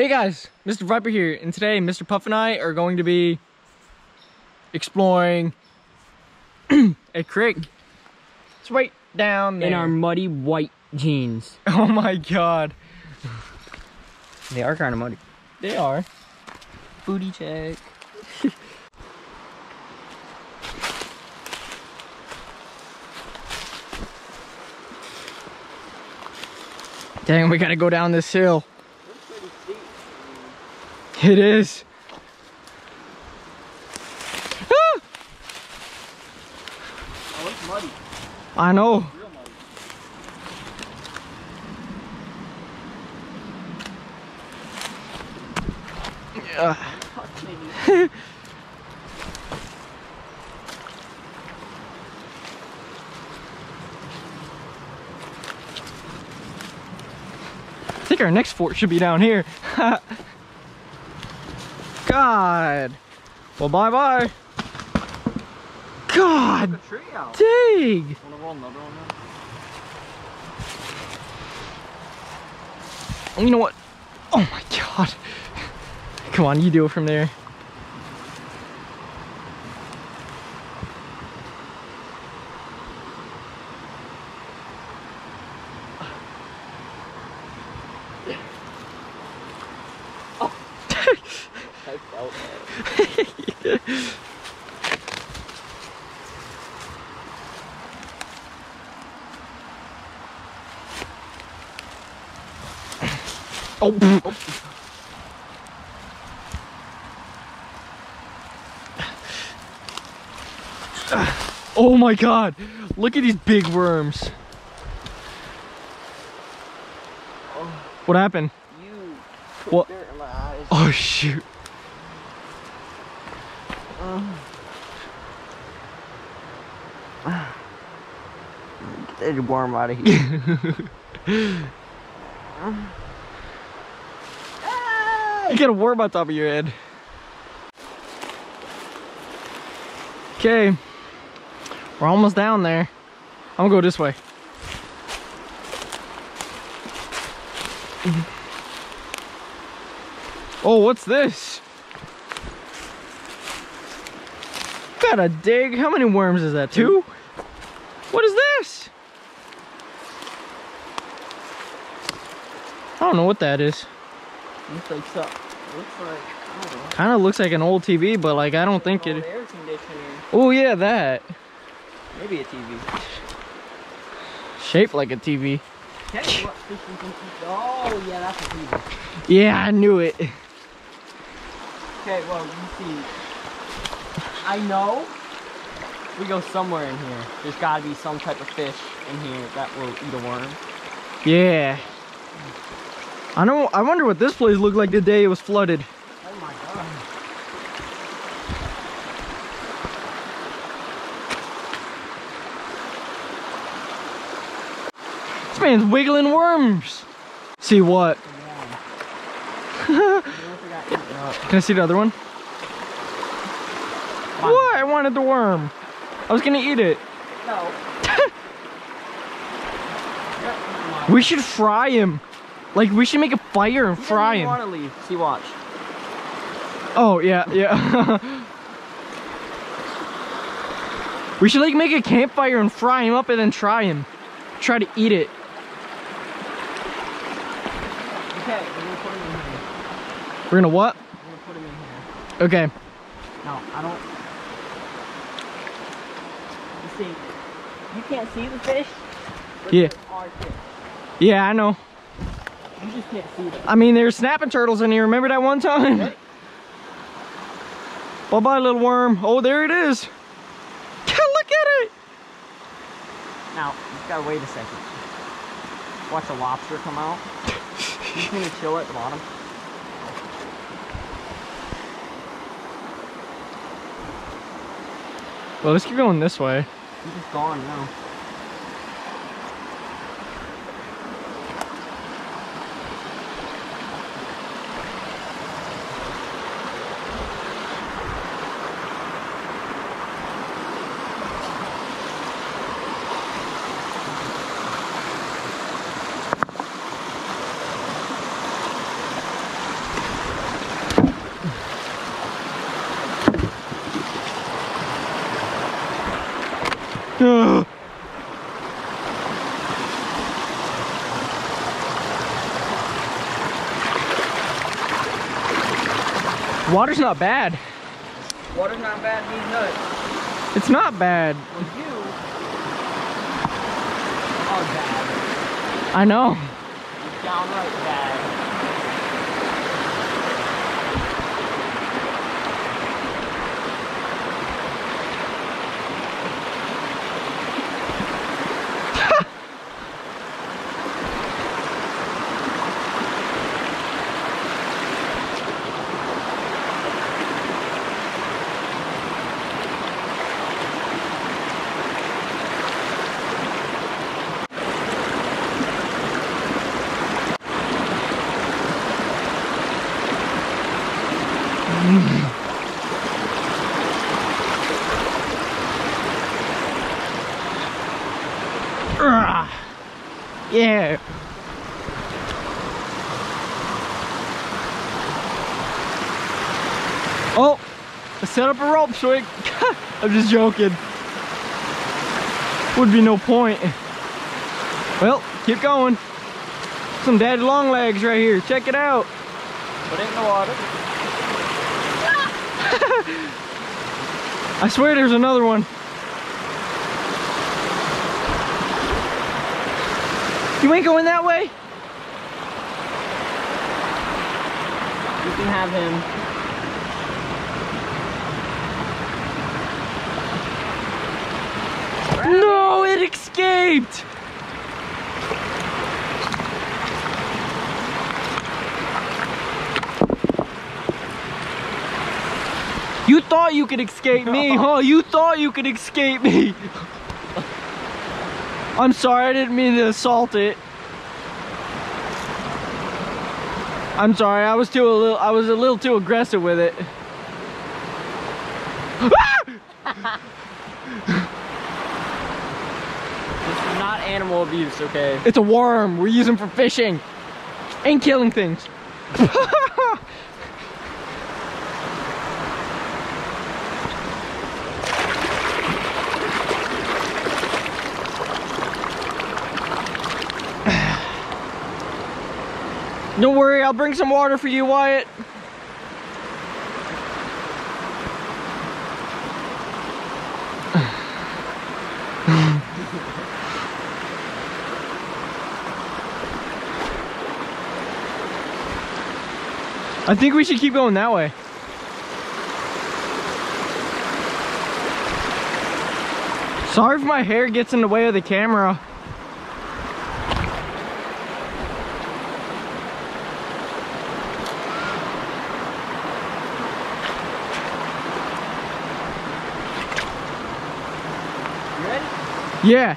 Hey guys, Mr. Viper here, and today Mr. Puff and I are going to be exploring a creek. It's right down there. In our muddy white jeans. Oh my god. They are kind of muddy. They are. Booty check. Dang, we gotta go down this hill. It is. Ah! Oh, it's muddy. I know. It's real muddy. Yeah. I think our next fort should be down here. God. Well, bye-bye. God. There's a tree out. Dang. Wanna roll another one now? You know what? Oh my god. Come on, you do it from there. I felt that. Oh. Oh. Oh my god, look at these big worms. Oh. What happened? You put what? Dirt in my eyes. Oh shoot. Get that worm out of here. You got a worm on top of your head. Okay, we're almost down there. I'm gonna go this way. Oh, what's this? Gotta dig. How many worms is that? Two? What is this? I don't know what that is. Looks like something. Looks like, I don't know. Kind of looks like an old TV, but like I don't think it. Air conditioner. Oh yeah, that. Maybe a TV. Shaped like a TV. Oh yeah, that's a TV. Yeah, I knew it. Okay, well, you see. I know we go somewhere in here. There's gotta be some type of fish in here that will eat a worm. Yeah. I know. I wonder what this place looked like the day it was flooded. Oh my god. This man's wiggling worms. See what? Yeah. Can I see the other one? What? I wanted the worm. I was gonna eat it. No. We should fry him. Like, we should make a fire and fry him. I don't want to leave. See, watch. Oh, yeah, yeah. We should, like, make a campfire and fry him up and then try him. Try to eat it. Okay, we're gonna put him in here. We're gonna what? We're gonna put him in here. Okay. No, I don't. See, you can't see the fish. Yeah. Fish. Yeah, I know. You just can't see them. I mean, there's snapping turtles in here. Remember that one time? Yep. Bye bye, little worm. Oh, there it is. Look at it. Now, you gotta wait a second. Watch a lobster come out. You just need to chill at the bottom. Well, let's keep going this way. He's just gone now. Water's not bad. Water's not bad, these nuts. It's not bad. Well, you are bad. I know. You're downright bad. Yeah. Oh, I set up a rope swing. I'm just joking. Would be no point. Well, keep going. Some daddy long legs right here. Check it out. Put it in the water. I swear there's another one. You ain't going that way? You can have him. No, it escaped! You thought you could escape me, huh? You thought you could escape me! I'm sorry, I didn't mean to assault it. I'm sorry, I was a little too aggressive with it. This is not animal abuse, okay? It's a worm. We're using for fishing and killing things. Don't worry, I'll bring some water for you, Wyatt. I think we should keep going that way. Sorry if my hair gets in the way of the camera. Yeah.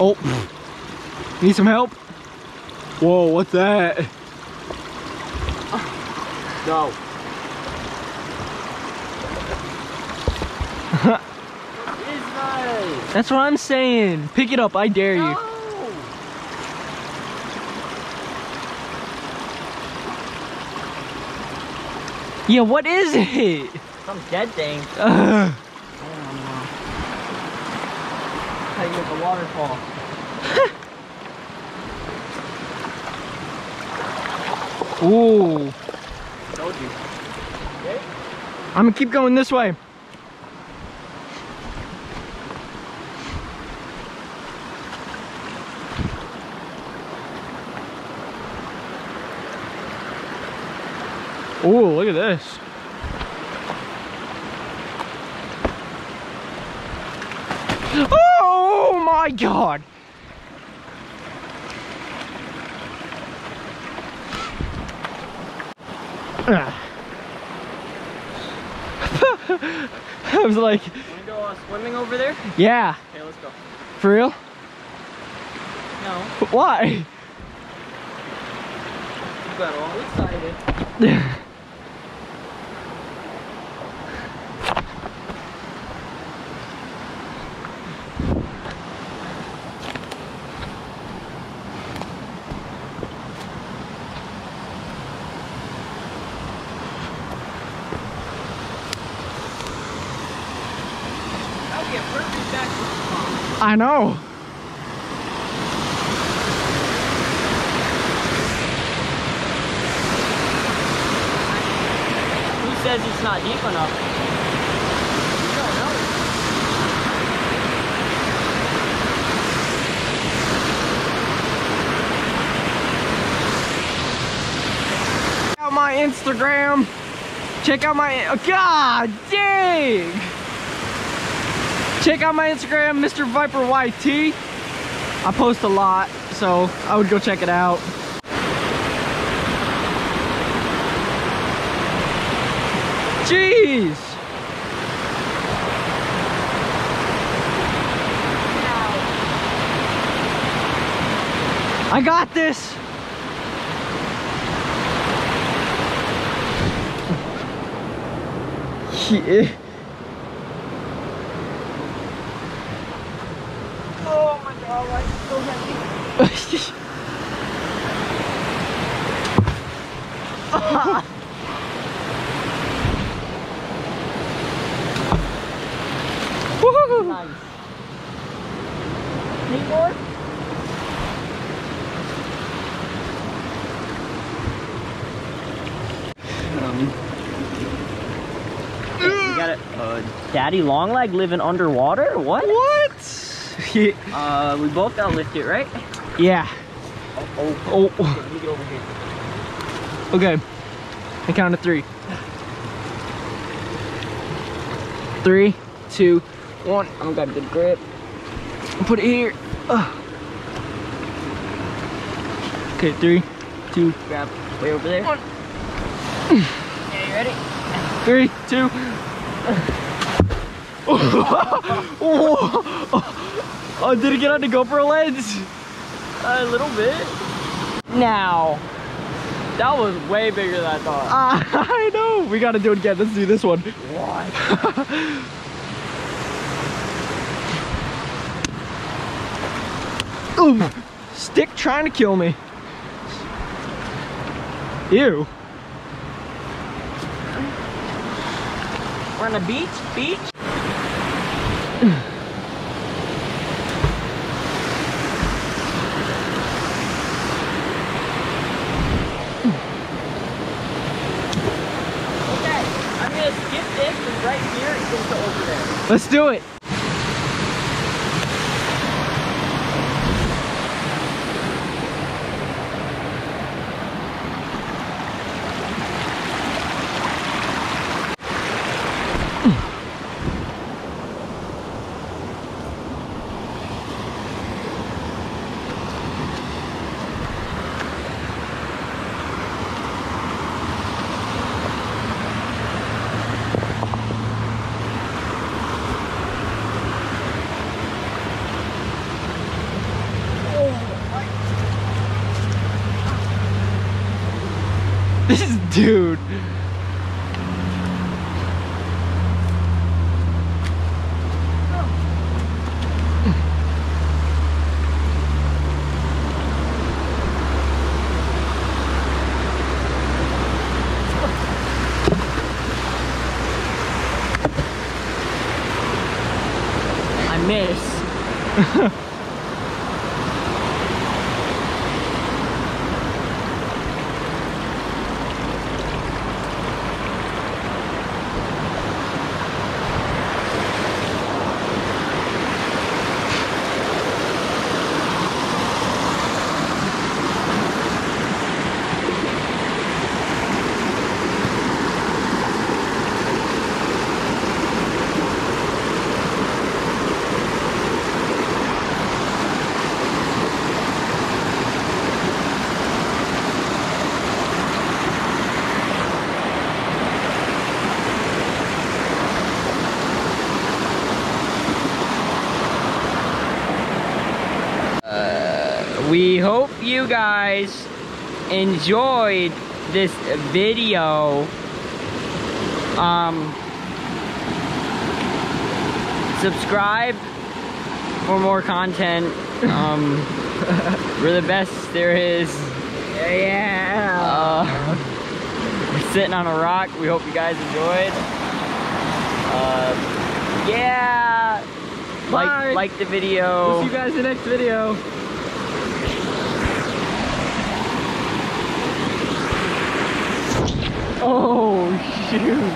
Oh, need some help? Whoa, what's that? No. That's what I'm saying. Pick it up, I dare you. No. Yeah, what is it? Some dead thing. I don't know. I'll tell you with the waterfall. Ooh. I told you. Okay? I'm gonna keep going this way. Ooh, look at this. Oh my God. I was like, you wanna go swimming over there? Yeah. Okay, let's go. For real? No. But why? You got all excited. I know. says it's not deep enough. You don't know. Check out my Instagram. Check out my, oh, God dang. Check out my Instagram, Mr. Viper YT. I post a lot, so I would go check it out. Jeez! I got this! Yeah. Oh my God, why is it so heavy? Ah. Nice. Need more? You got a daddy long leg living underwater? What? What? We both gotta lift it, right? Yeah. Oh. Okay, let me get over here. Okay. I count to three. 3, 2, 1. I don't got a good grip. I'll put it here. Okay, 3, 2. Grab way over there. 1. Okay, you ready? 3, 2. Oh, did it get on the GoPro lens? A little bit. Now, that was way bigger than I thought. I know. We got to do it again. Let's do this one. What? Ooh, stick trying to kill me. Ew. We're on the beach? Okay, I'm gonna skip this and right here it goes to over there. Let's do it. This dude. I miss. We hope you guys enjoyed this video. Subscribe for more content. We're the best there is. Yeah. We're sitting on a rock. We hope you guys enjoyed. Yeah. Bye. Like the video. We'll see you guys in the next video. Oh shoot.